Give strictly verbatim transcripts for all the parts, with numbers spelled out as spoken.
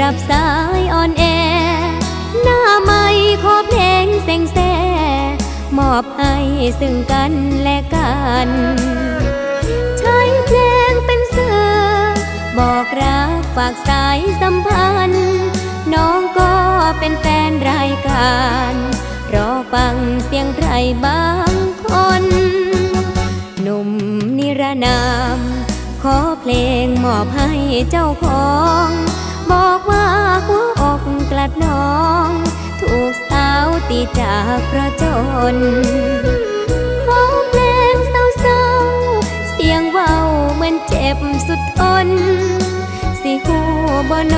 รับสายอ่อนแอหน้าไม่ขอเพลงเซ็งแซ่มอบให้ซึ่งกันและกันใช้เพลงเป็นสื่อบอกรักฝากสายสัมพันธ์น้องก็เป็นแฟนรายการรอฟังเสียงใครบางคนหนุ่มนิรนามขอเพลงมอบให้เจ้าของบอกว่าหัวอกกลัดน้องถูกสาวตีจากพระจนขอเพลงเศร้าๆเสียงเว้าเหมือนเจ็บสุดทนสิหูบ่โน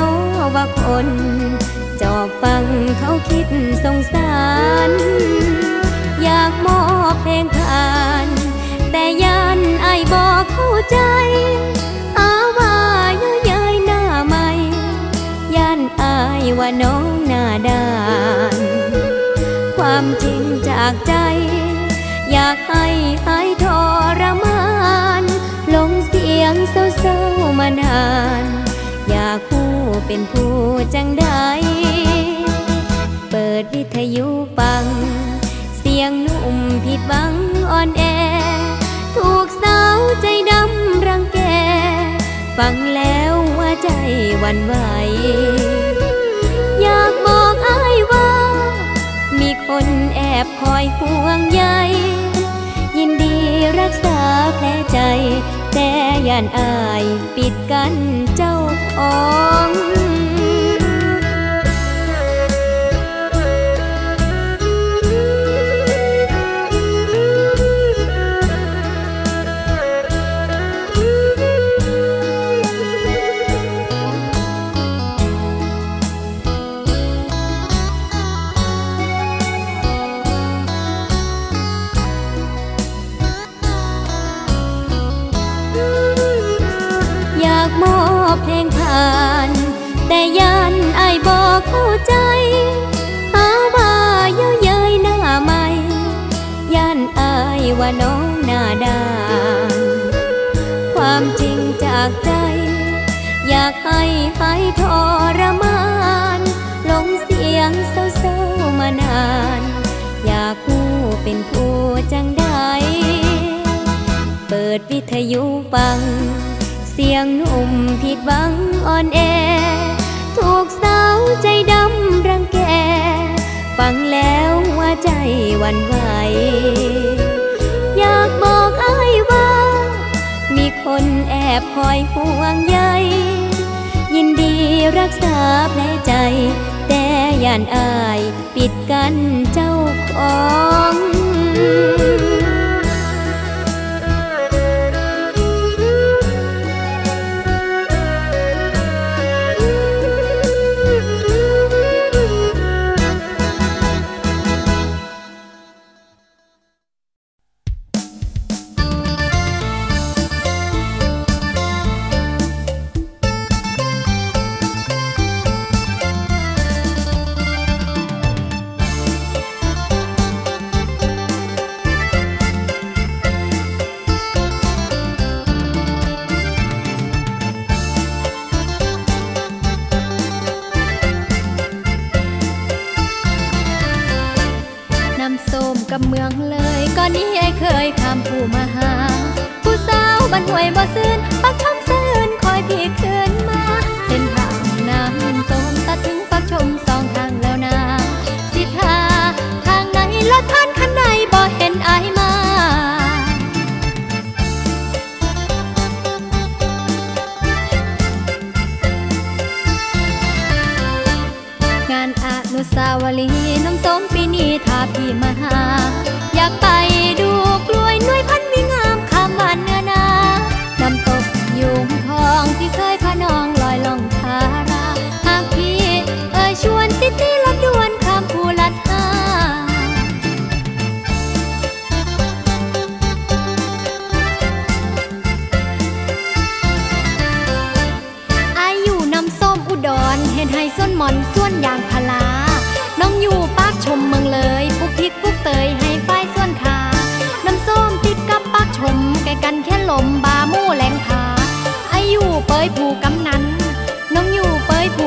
ว่าคนจอบฟังเขาคิดสงสารอยากมอบเพลงผ่านแต่ยันไอ้บอกเข้าใจอาว่าเยอะเย้ยหน้าใหม่ยันอายว่าน้องหน้าด้านความจริงจากใจอยากให้หายทรมานลงเสียงเศร้ามานานอยากผู้เป็นผู้จังใดเปิดวิทยุฟังเสียงนุ่มผิดหวังอ่อนแอถูกสาวใจดำรังแกฟังแล้วว่าใจหวั่นไหวอยากบอกอ้ายว่ามีคนแอบคอยห่วงใยยินดีรักษาแผลใจแต่ย่านอายปิดกันเจ้าของเพลงผ่านแต่ยันไอ้บอกเข้าใจหาว่าเย้ยเย้ยหน้าใหม่ยันไอ้ว่าน้องหน้าด้านความจริงจากใจอยากให้หายทรมานลงเสียงเศร้ามานานอยากผู้เป็นผู้จังได้เปิดวิทยุฟังเสียงนุ่มผิดหวังอ่อนแอถูกสาวใจดำรังแกฟังแล้วว่าใจหวั่นไหวอยากบอกอ้ายว่ามีคนแอบคอยห่วงใยยินดีรักษาแผลใจแต่ย่านอายปิดกันเจ้าของผูกกำนันน้องอยู่เปยผู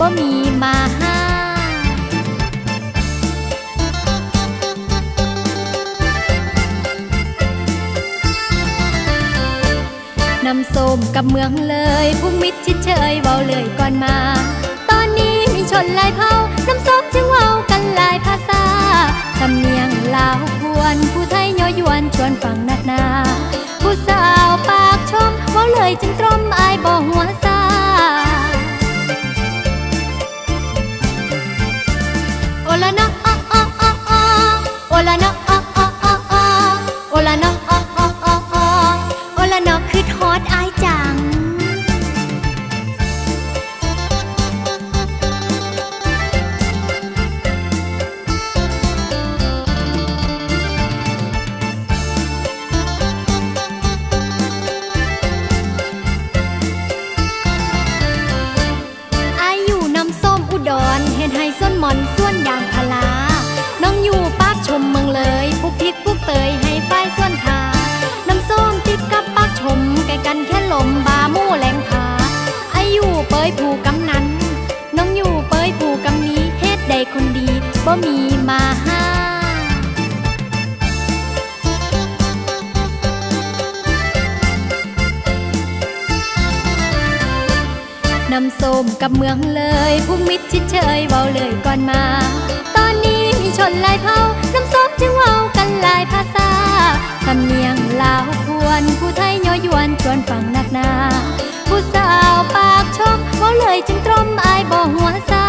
บ่มีมาหาน้ำส้มกับเมืองเลยผู้มิตรชิดเชยเว้าเลยก่อนมาตอนนี้มีชนหลายเผ่าน้ำส้มจึงเว้ากันหลายภาษาสำเนียงลาวพวนผู้ไทยย้อยยวนชวนฟังนักหนาผู้สาวปากชมเว้าเลยจึงตรมอายบ่หัวซาโอละนะอ๊อกอ๊อกอ๊อกอ๊อกโอละนะอ๊อกอ๊อกอ๊อกอ๊อกโอละนะอ๊อกอ๊อกอ๊อกอ๊อกโอละนะคือฮอดอายจังบ่มีมาหาน้ำส้มกับเมืองเลยผู้มิตรชิดเชยเว้าเลยก่อนมาตอนนี้มีชนหลายเผ่าน้ำส้มจึงเว้ากันหลายภาษาสำเนียงลาวพวนผู้ไทยย้อยยวนชวนฟังนักหนาผู้สาวปากชมเว้าเลยจึงตรมอายบ่หัวซา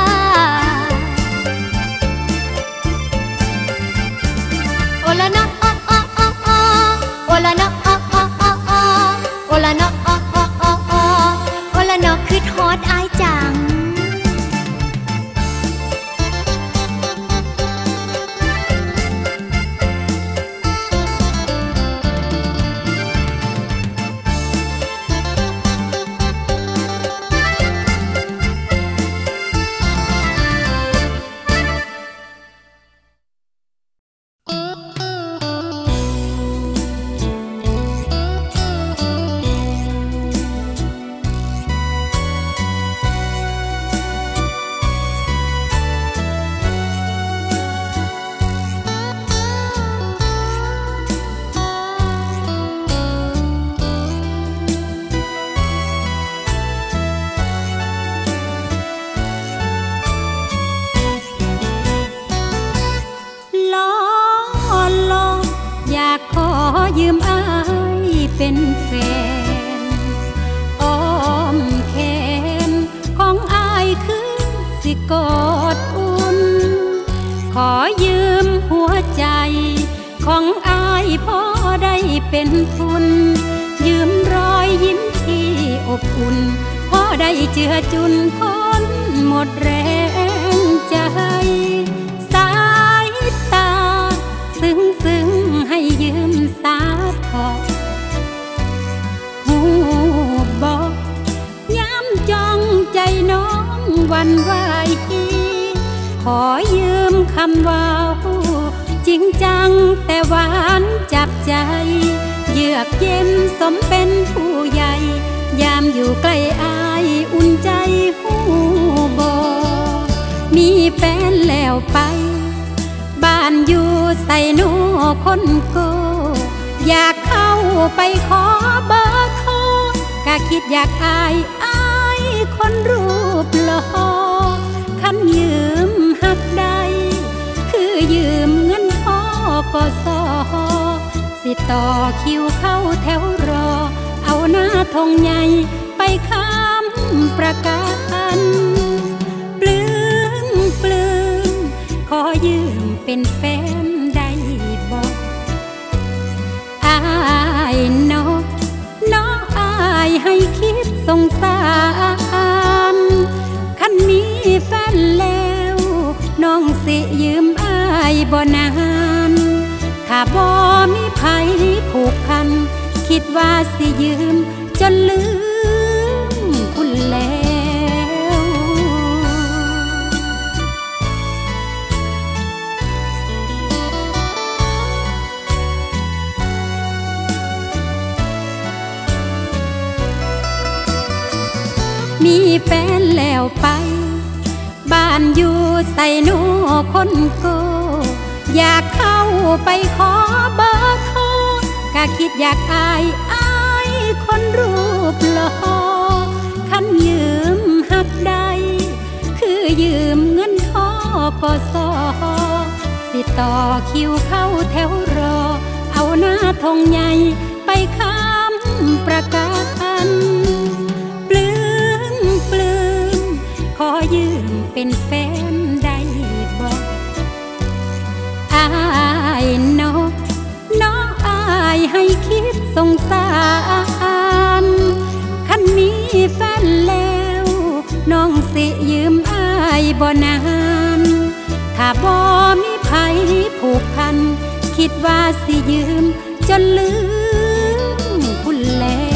โอละนะอ๊อกอ๊อกอ๊อกอ๊อกโอละนะอ๊อกอ๊อกอ๊อกอ๊อกโอละนะอ๊อกอ๊อกอ๊อกอ๊อกโอละนะคือฮอดอายจังมีแฟนแล้วไป บ้านอยู่ใส่นูคนโกอยากเข้าไปขอเบอร์โทรก็คิดอยากอายอายคนรูปหล่อคันยืมหักใดคือยืมเงินทกสสิต่อคิวเข้าแถวรอเอาหน้าทงใหญ่ไปค้ำประกันปลื้มปลื้มขอยืมเป็นแฟนได้บอกอายเนาะเนาะอายให้คิดสงสารคันมีแฟนแล้วน้องสิยืมอายบ่นานถ้าบ่มีไผผูกพันคิดว่าสิยืมจนลืมคุณแล้ว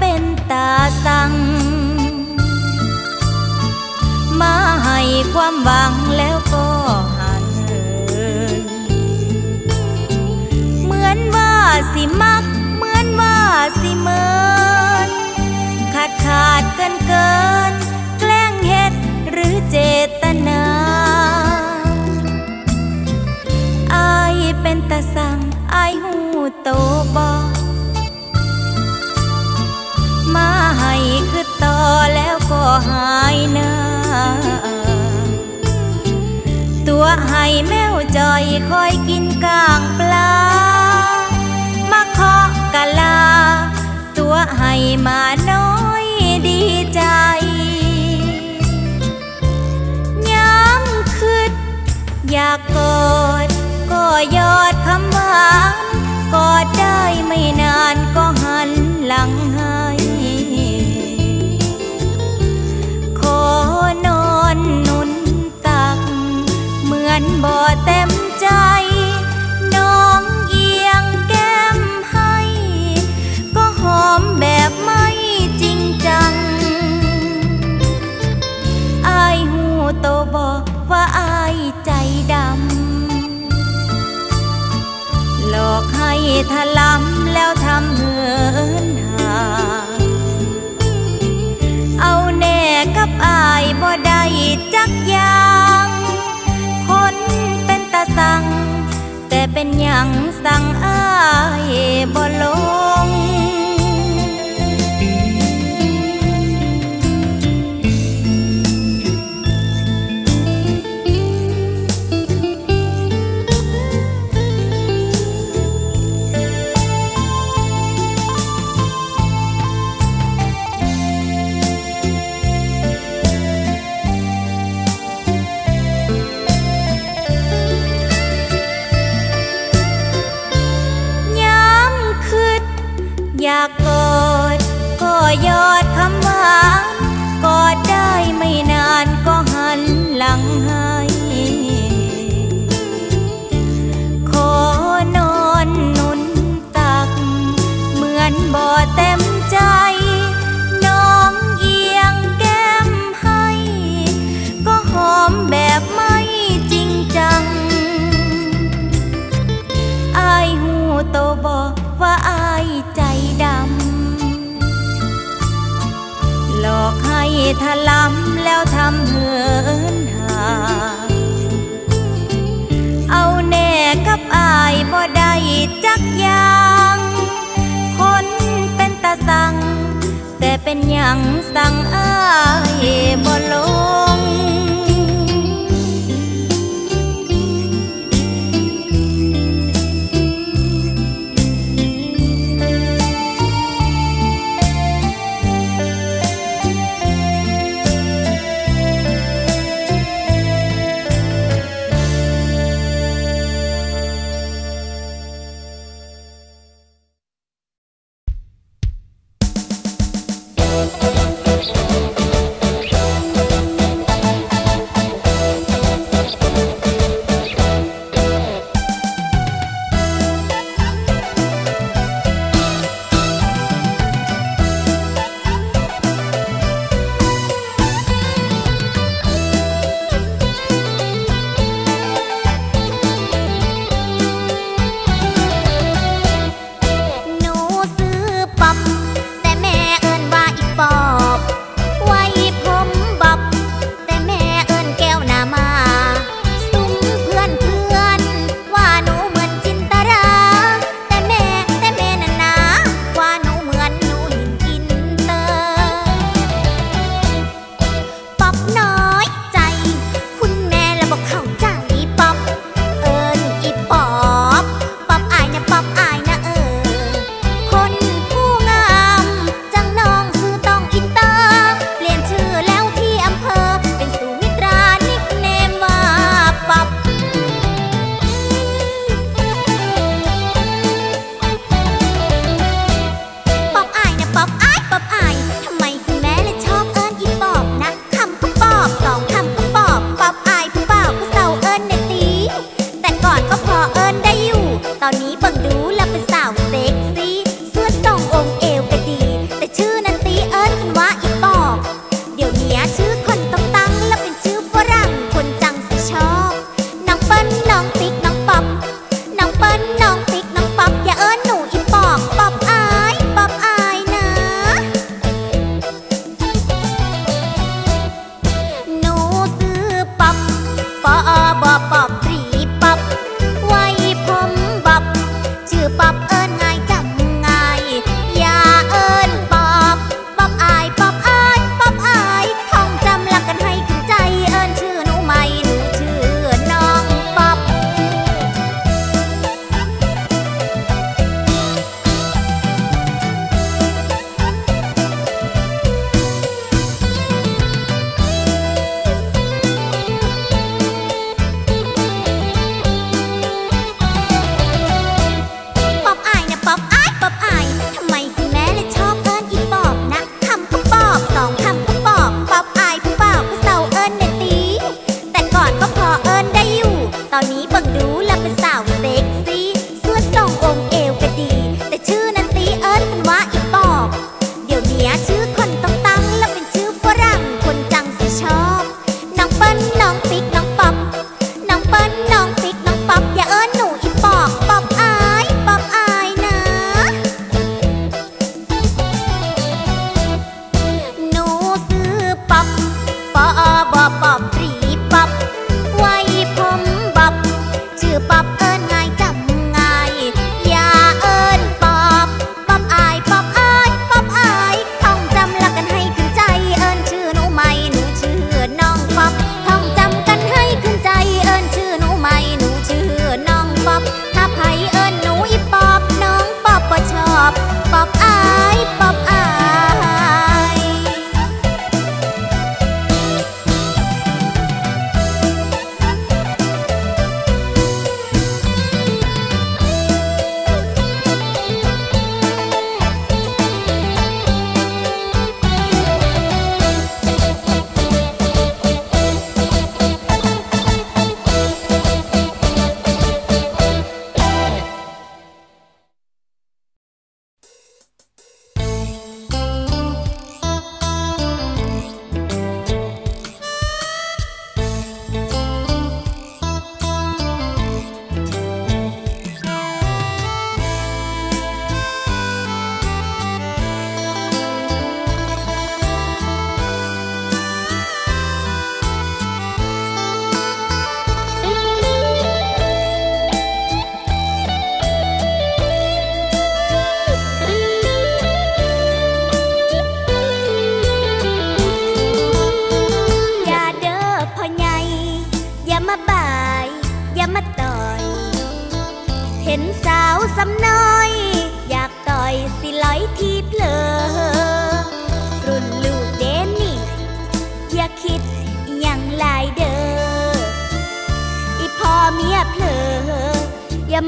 เป็นตาสั่งมาให้ความหวังแล้วก็หันเหินเหมือนว่าสิมักเหมือนว่าสิเมินขาดขาดเกินเกินแกล้งเฮ็ดหรือเจตนาอายเป็นตาสั่งอายหูโตบ่มาให้คือต่อแล้วก็หายหน้าตัวให้แมวจอยคอยกินกลางปลามาเคาะกะลาตัวให้มาน้อยดีใจย้ำคืดอยากกอดก็ยอดคำหวานกอดได้ไม่นานก็หันหลังให้นอนนุนตักเหมือนบ่เต็มใจน้องเอียงแก้มให้ก็หอมแบบไม่จริงจังอายหูโตบอกว่าอายใจดำหลอกให้ถล่มแล้วทำเหินห่างเอาแน่กับอายบ่ได้จักอย่างคนเป็นตาสั่งแต่เป็นหยังสั่งอายบ่ลงอยากกอดก็ยอดคำหวานกอดได้ไม่นานก็หันหลังให้ขอนอนนุนตักเหมือนบ่เต็มใจน้องเอียงแก้มให้ก็หอมแบบไม่จริงจังอายหูโตบอกว่าอายใจดำหลอกให้ถล่มแล้วทำเหินห่างเอาแน่กับอายบ่ได้จักอย่างคนเป็นตาสั่งแต่เป็นหยังสั่งอายบ่ลง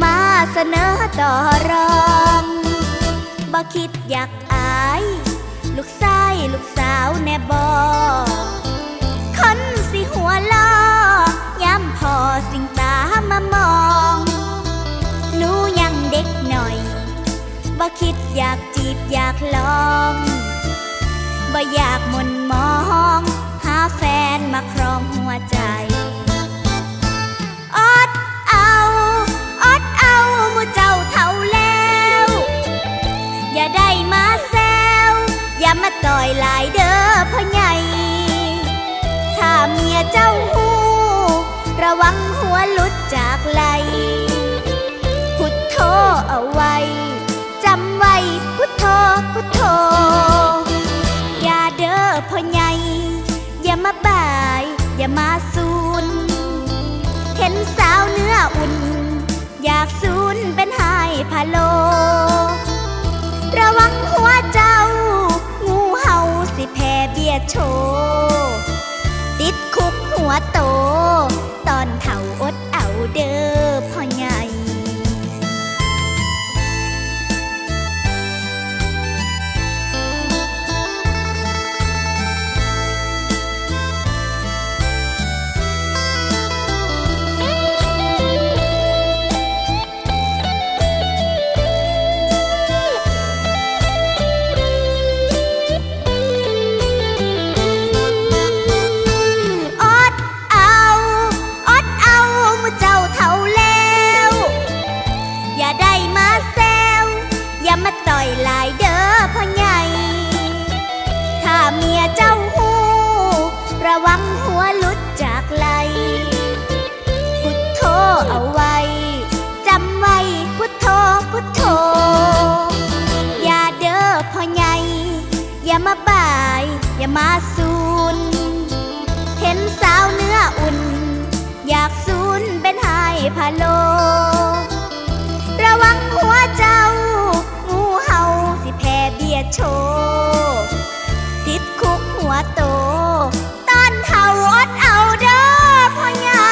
มาเสนอต่อรองบ่คิดอยากอายลูกชายลูกสาวแน่บ่คนสิหัวล้อยามพอสิ่งตามามองหนูยังเด็กหน่อยบ่คิดอยากจีบอยากลองบ่อยากมนมองหาแฟนมาครองหัวใจอดเอาอดเอาหมู่เจ้าเฒ่าแล้วอย่าได้มาแซวอย่ามาต่อยหลายเด้อพ่อใหญ่ถ้าเมียเจ้าหูระวังหัวหลุดจากไหลพุทโธเอาไว้จำไว้พุทโธพุทโธอย่าเด้อพ่อใหญ่อย่ามาบ่ายอย่ามาซูนเห็นสาวเนื้ออุ่นอยากซูนเป็นหายพะโลระวังหัวเจ้างูเห่าสิแผ่เบียดโชติดคุกหัวโตตอนเฒ่าอดเอาเด้อพ่อใหญ่หลายเด้อพ่อใหญ่ถ้าเมียเจ้าหูระวังหัวหลุดจากไหลพุทโธเอาไว้จำไว้พุทโธพุทโธอย่าเด้อพ่อใหญ่อย่ามาบ่ายอย่ามาซูนเห็นสาวเนื้ออุ่นอยากซูนเป็นหายพะโลระวังหัวเจ้าโชติดคุกหัวโตต้อนเห่าอดเอาเด้อพ่อใหญ่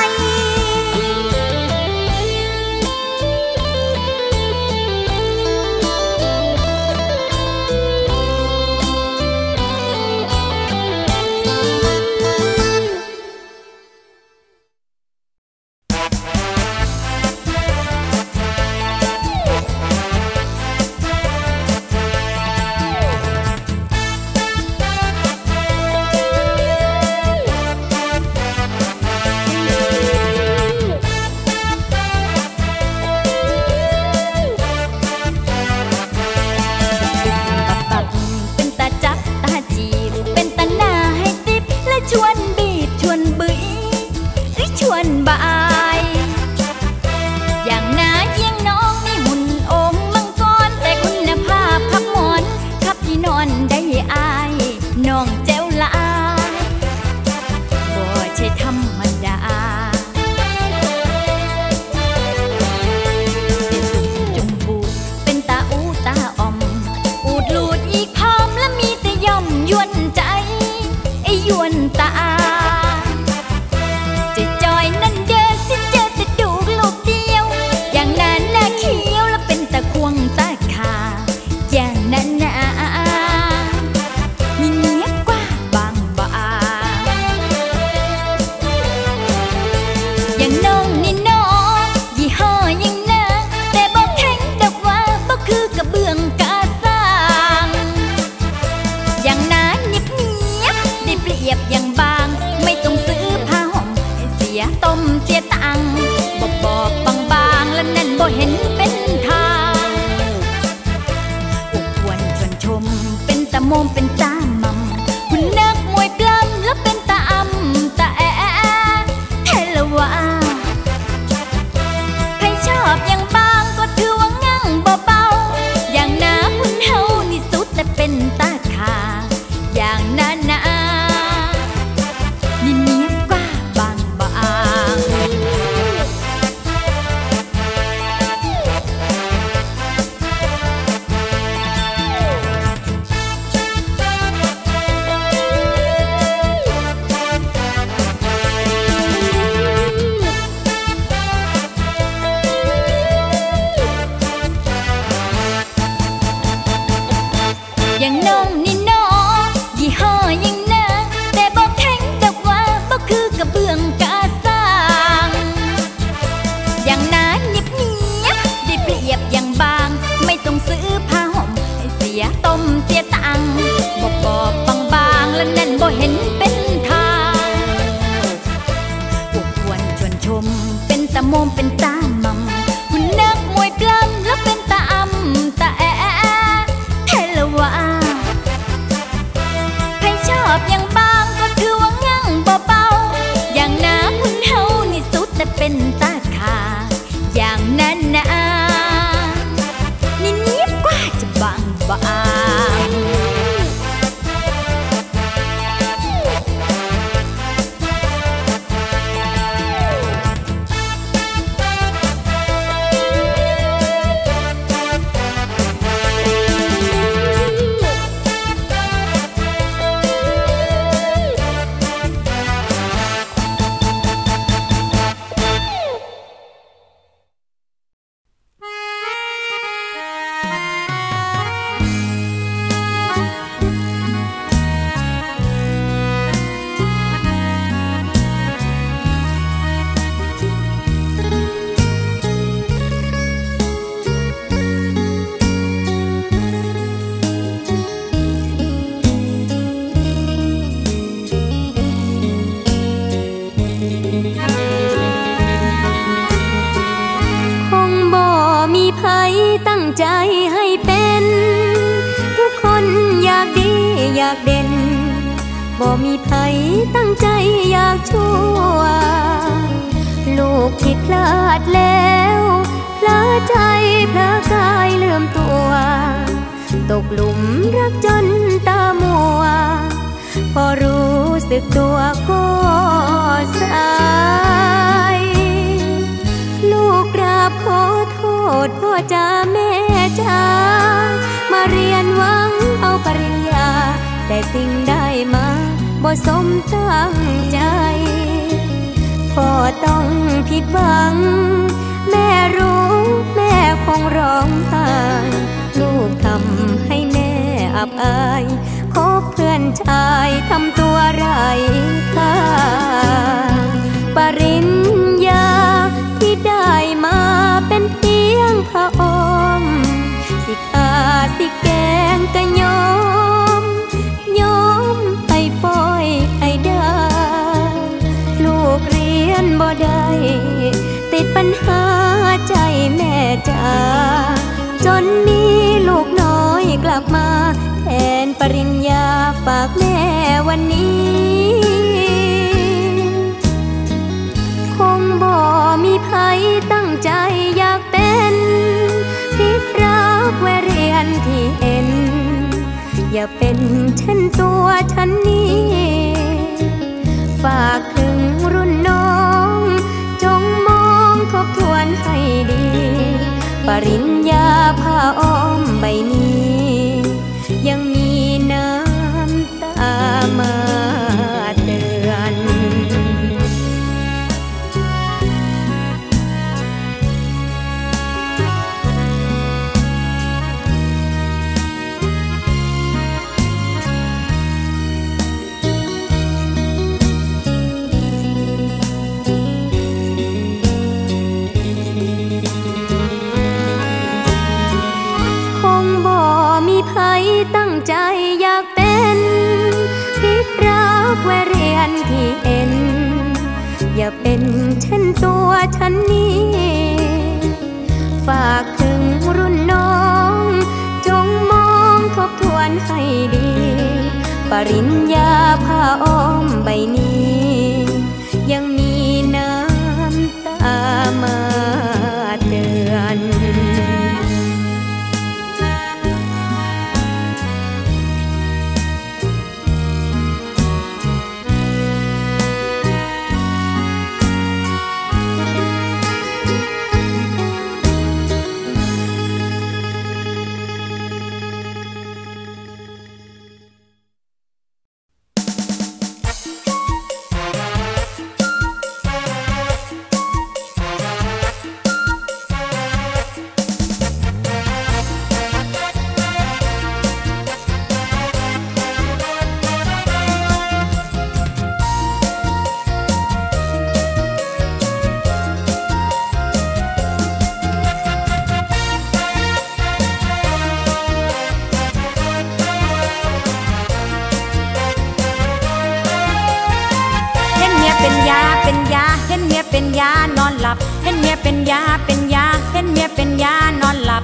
มองเป็นตาหม่ำหุ่นนักมวยปล้ำแล้วเป็นตาอ่ำตาแอะแทละวะใครชอบอย่างบ้างก็ถือว่างั่งเบาๆอย่างน้ำหุ่นเฮานี่สุดแต่เป็นตาขาอย่างนั้นนะนี่นิดกว่าจะบางบางบ่มีไผตั้งใจอยากชั่วลูกที่พลาดแล้วพลาดใจพลาดกายเลื่อมตัวตกหลุมรักจนตามัวพอรู้สึกตัวก็สายลูกกราบขอโทษพ่อจ๋าแม่จ๋ามาเรียนหวังเอาปริญญาแต่สิ่งได้มาบ่สมตั้งใจพ่อต้องผิดหวังแม่รู้แม่คงร้องไห้ลูกทำให้แม่อับอายคบเพื่อนชายทำตัวไร้ค่าปริญญาที่ได้มาเป็นเพียงพระอมสิขาสิแกงกะยมยมไอ้ปอยไอ้ดาลูกเรียนบ่ได้ติดปัญหาใจแม่จ๋าจนมีลูกน้อยกลับมาแทนปริญญาฝากแม่วันนี้คงบ่มีไผตั้งใจอยากเป็นผิดรักแวเรียนที่เอ็นอย่าเป็นเช่นตัวฉันนี้ฝากถึงรุ่นน้องจงมองทบทวนให้ดีปริญญาผ้าอ้อมใบนี้ยังมีน้ำตามาเตือนใครตั้งใจอยากเป็นผิดรักแวเรียนที่เอ็นอย่าเป็นเช่นตัวฉันนี้ฝากถึงรุ่นน้องจงมองทบทวนให้ดีปริญญาผ้าอ้อมใบนี้ยังมีน้ำตามาเตือน เป็นยาเป็นยาเห็นเมียเป็นยานอนหลับเห็นเมียเป็นยาเป็นยาเห็นเมียเป็นยานอนหลับ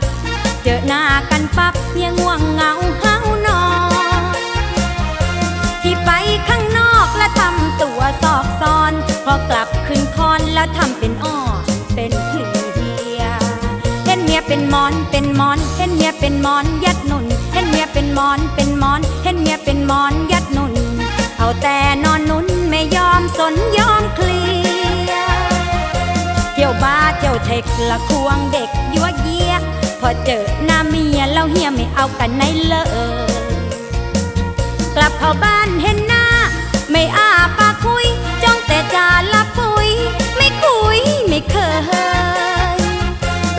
เจอหน้ากันปั๊บเมียง่วงเหงาเฮานอนที่ไปข้างนอกและทำตัวซอกซอนพอกลับคืนคอนแล้วทำเป็นอ้อเป็นเพลียเห็นเมียเป็นมอนเป็นมอนเห็นเมียเป็นมอนยัดนุ่นเห็นเมียเป็นมอนเป็นมอนเห็นเมียเป็นมอนยัดนุ่นเอาแต่นอนนุ่นไม่ยอมสนยอมเคลียเที่ยวบาร์เที่ยวเทคละควงเด็กยั่วเยี้ยพอเจอหน้าเมียแล้วเฮียไม่เอากันไหนเลยกลับเข้าบ้านเห็นหน้าไม่อ้าปากคุยจ้องแต่จานละปุ๋ยไม่คุยไม่เคย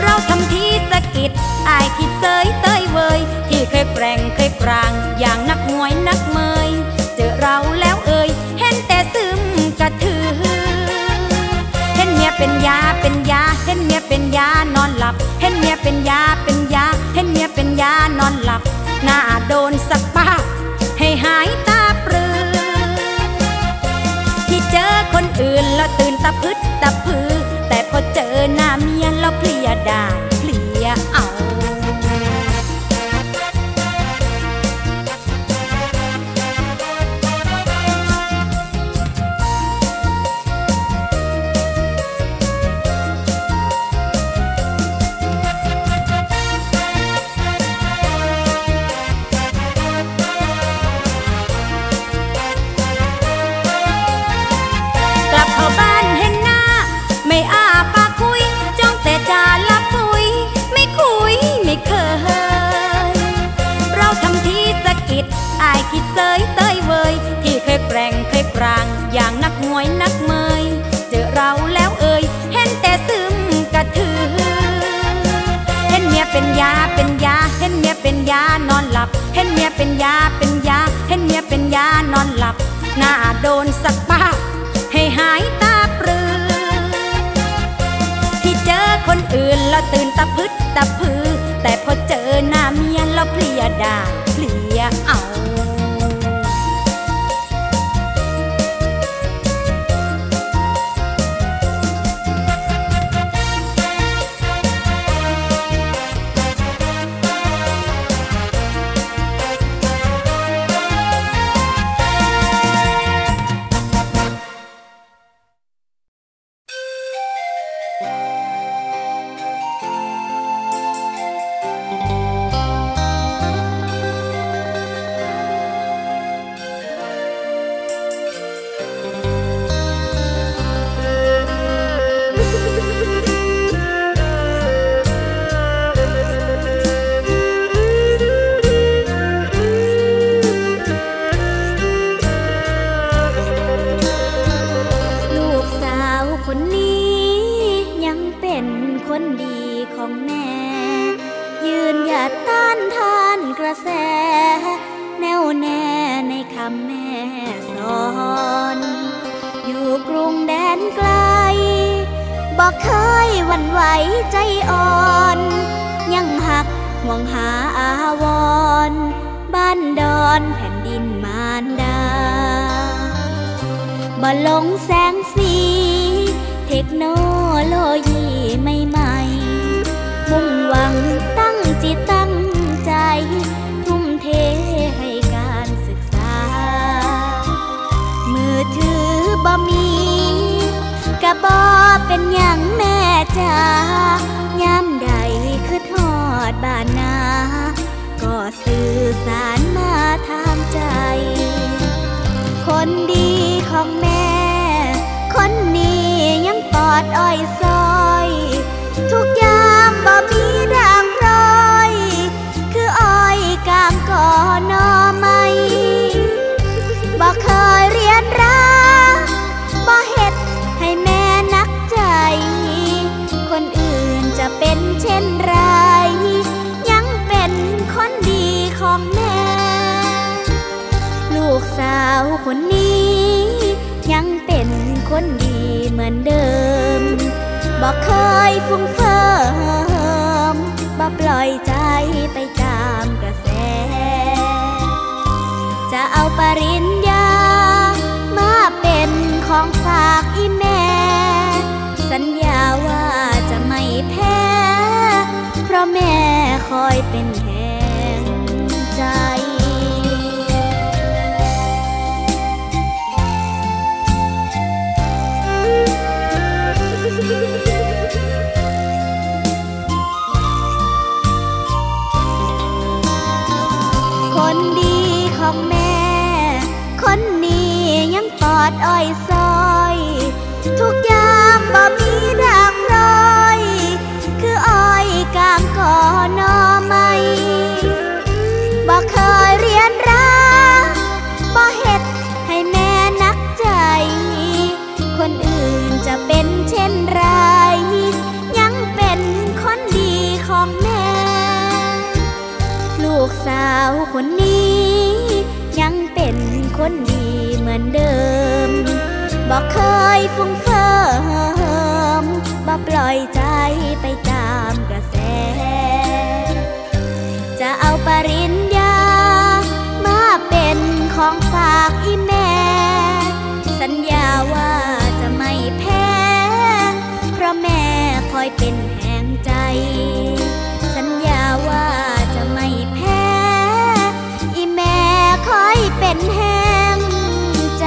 เราทำทีสะกิดอายที่เซยเตยเวยที่เคยแกร่งเคยกลางอย่างนักมวยนักเมยเจอเราแล้วเอ่ยเห็นแต่ซึมกระถือเห็นเมียเป็นยาเป็นยาเห็นเมียเป็นยานอนหลับเห็นเมียเป็นยาเป็นยาเห็นเมียเป็นยานอนหลับหน้าโดนสักปาให้หายตาปรือที่เจอคนอื่นแล้วตื่นตะพึดตะพือแต่พอเจอหน้าเมียแล้วเพลียได้เพลียเอาคิดเซยเตยเวยที่เคยแกร่งเคยกลางอย่างนักมวยนักเมยเจอเราแล้วเอ่ยเห็นแต่ซึมกระถือเห็นเมียเป็นยาเป็นยาเห็นเมียเป็นยานอนหลับเห็นเมียเป็นยาเป็นยาเห็นเมียเป็นยานอนหลับหน้าโดนสักปาให้หายตาปรือที่เจอคนอื่นแล้วตื่นตะพึดตะพือแต่พอเจอหน้าเมียแล้วเพลียได้เพลียเอาของฟ้า คอยเป็นแรงใจคนดีของแม่คนนี้ยังปอดอ้อยซอยทุกยามบ่มีด่างพร้อยคืออ้อยกลางก่อนอไม่บ่เคยเรียนราบ่เฮ็ดให้แม่นักใจคนอื่นจะเป็นเช่นไรยังเป็นคนดีของแม่ลูกสาวคนนี้ยังเป็นคนดีเหมือนเดิมบ่เคยฟุ้งเฟ้อบ่ปล่อยใจไปตามกระแสจะเอาปริญญามาเป็นของฝากอีแม่สัญญาว่าจะไม่แพ้เพราะแม่คอยเป็นแห่งใจสัญญาว่าจะไม่แพ้อีแม่คอยเป็นแห่งใจ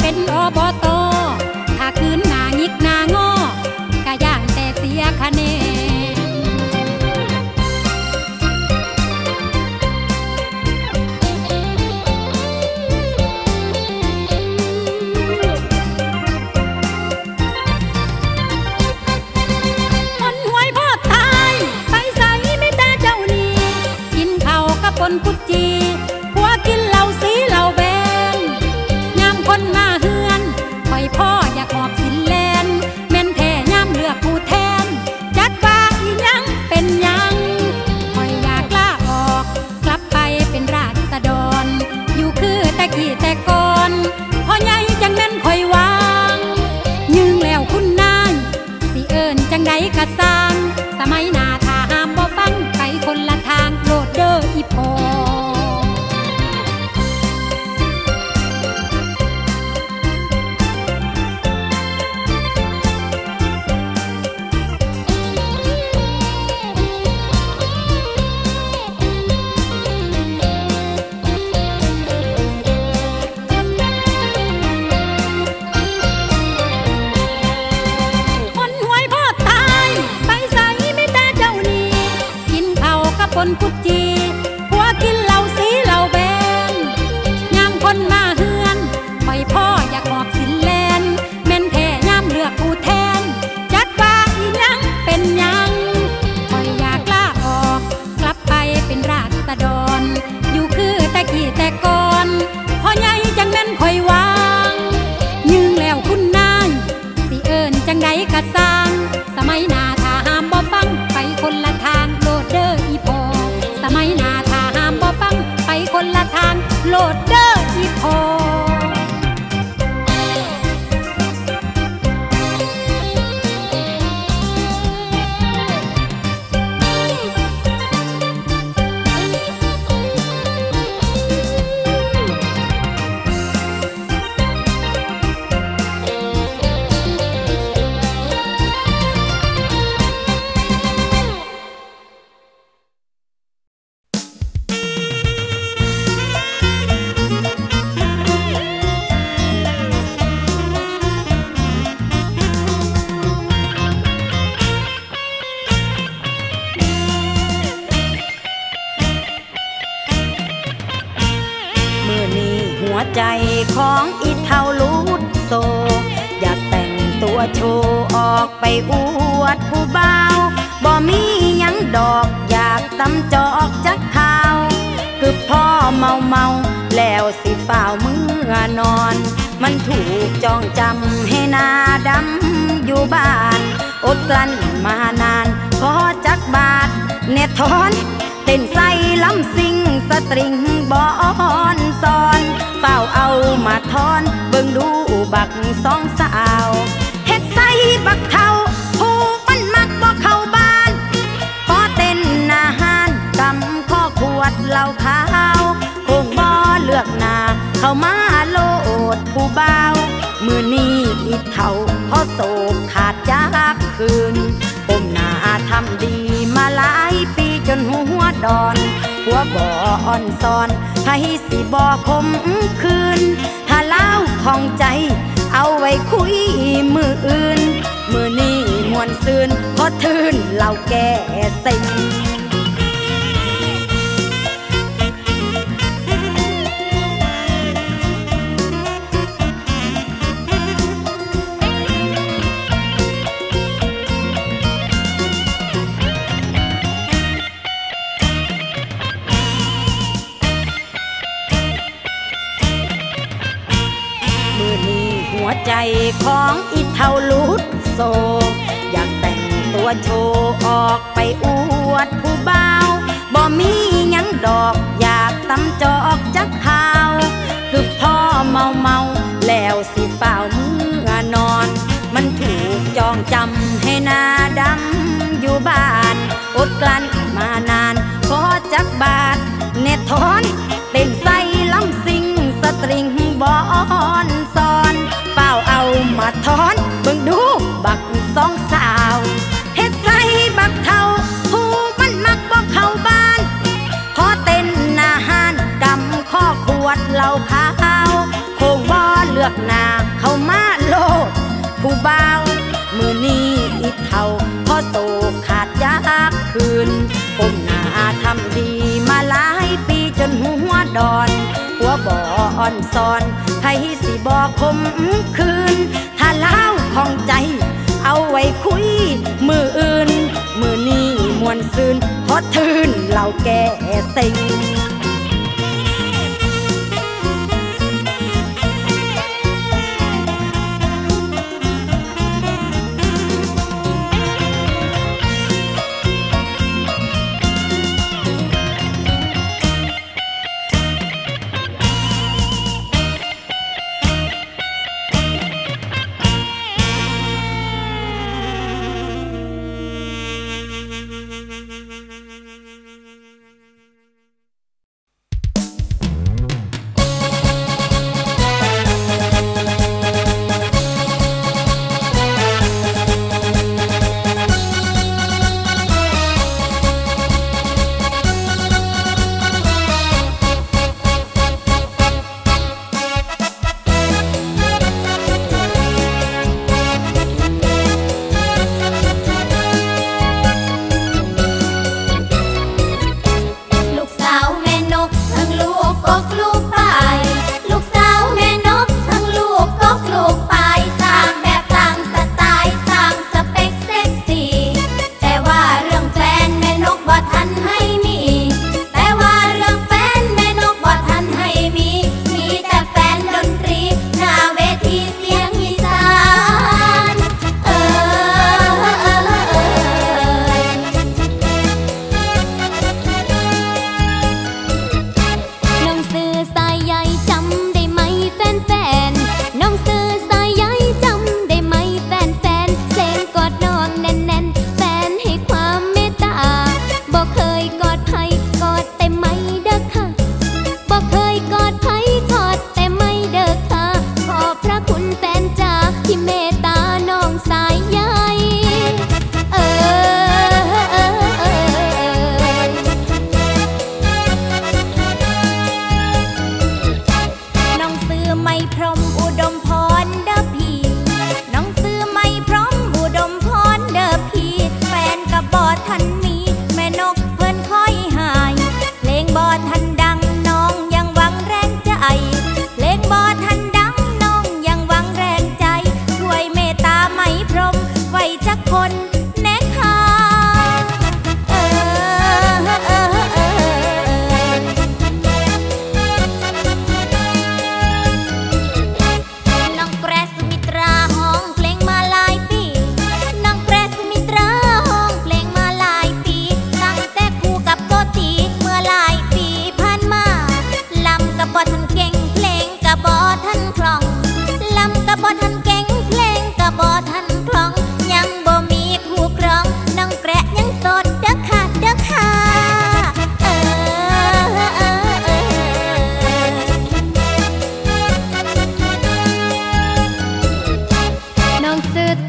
เป็นอบต.ถ้าคืนหน้างิกหน้างอก็ย่านแต่เสียคะแนนคนหวยพ่อตายไปใส่ไม่แต่เจ้านี่กินข้าวกับคนกุจีผัวกินเหล้าสีเหล้าแบนยามคนมาเฮือนคอยพ่ออยากหอบสินแลนแม่นแท้ยามเลือกผู้แทนจักว่าอีหยังเป็นหยังคอยอยากลาออกกลับไปเป็นราษฎรอยู่คือแต่กี้แต่ก่อนพ่อใหญ่จังแม่นคอยวางยึงแล้วคุณนายสิเอิ้นจังใดก็สร้างสมัยหน้าถ้าห้ามบ่ฟังไปคนละทางโปรดเด้ออีพ่อคนกุจีผัวกินเหล้าสีเหล้าแบนยามคนมาเฮือนคอยพ่ออยากหอบสินแลนแม่นแท้ยามเลือกผู้แทนจักว่าอีหยังเป็นหยังคอยอยากลาออกกลับไปเป็นราษฎรอยู่คือแต่กี้แต่ก่อนพ่อใหญ่จังแม่นคอยวางยึงแล้วคุณนายสิเอิ้นจังใดก็สร้างสมัยหน้าถ้าห้ามบ่ฟังไปคนละทางโลดเด้ออีพ่อสมัยหน้าถ้าห้ามบ่ฟังไปคนละทางโลดเด้ออีพ่อใจของอีเฒ่าลูดโซอยากแต่งตัวโชว์ออกไปอวดผู้บ่าวบ่มีหยังดอกอยากตำจอกจักข่าวคือพ่อเมาเมาแล้วสิฝ่าวเมื่อนอนมันถูกจองจำให้หน้าดำอยู่บ้านอดกลั้นมานานขอจักบาทเนทอนเต้นใส่ลำซิงสตริงบอนซอนเฝ้าเอามาทอนเบิ่งดูบักสองสาวเฮ็ดใส่บักเทาผูกมันมักบ่เข้าบ้านขอเต้นอาหารกำข้อขวดเหล้าขาวคงบ่เลือกหน้าเข้ามาโลดผู้บ่าวมื้อนี้อีเฒ่าขอโศกขาดจากคืนก้มหน้าทำดีมาหลายปีจนหัวดอนหัวบ่ออ่อนซอนให้สิบ่อคมคืนถ้าเล่าของใจเอาไว้คุยมืออื่นมือนี้มวนซืนขอทืนเหล่าแก่ใส่ใจของอีเฒ่าลูดโซอยากแต่งตัวโชว์ออกไปอวดผู้บ่าวบ่มีหยังดอกอยากตำจอกจักข่าวคือพ่อเมาเมาแล้วสิฝ่าวเมื่อนอนมันถูกจองจำให้หน้าดำอยู่บ้านอดกลั้นมานานขอจักบาทเนทอนเต้นใส่ลำซิงสตริงบอนซอนเฝ้าเอามาทอนเบิ่งดูบักสองสาวเฮ็ดใส่บักเทาผู้มันมักบ่เข้าบ้านขอเต้นอาหารกำข้อขวดเหล้าขาวคงบ่เลือกหน้า เบามือนี้อิดเท่าพอโตขาดยากคืนก้มหน้าทำดีมาหลายปีจนหัวดอนหัวบ่ออ่อนซอนไผสิบ่คมคืนถ้าเล่าของใจเอาไว้คุยมืออื่นมือนี้มวนซืนขอทื่นเหล่าแก่เซ็ง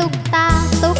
ตุ๊กตาตุ๊ก